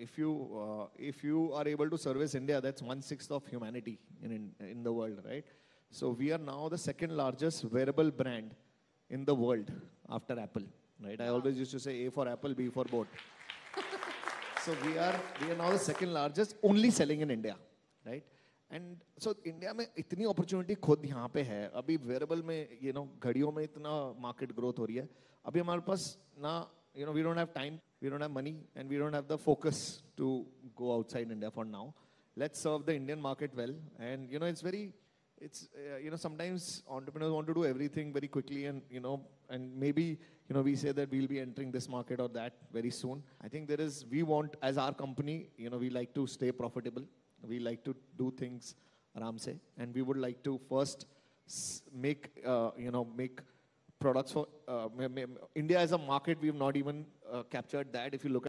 if you are able to service India, that's 1/6 of humanity in the world, right? So we are now the second largest wearable brand in the world after Apple, right? I always used to say A for Apple, B for boat. So we are now the second largest, only selling in India, right? And so India में इतनी opportunity खुद यहाँ पे है. अभी wearable में, you know, घड़ियों में इतना market growth हो रही है. अभी हमारे पास ना, you know, we don't have time, we don't have money, and we don't have the focus to go outside India for now. Let's serve the Indian market well. And you know, it's very, it's you know, sometimes entrepreneurs want to do everything very quickly, and you know, and maybe, you know, we say that we'll be entering this market or that very soon. I think there is, we want, as our company, you know, we like to stay profitable. We like to do things aram se, and we would like to first make, you know, make products for India as a market. We've not even captured that. If you look at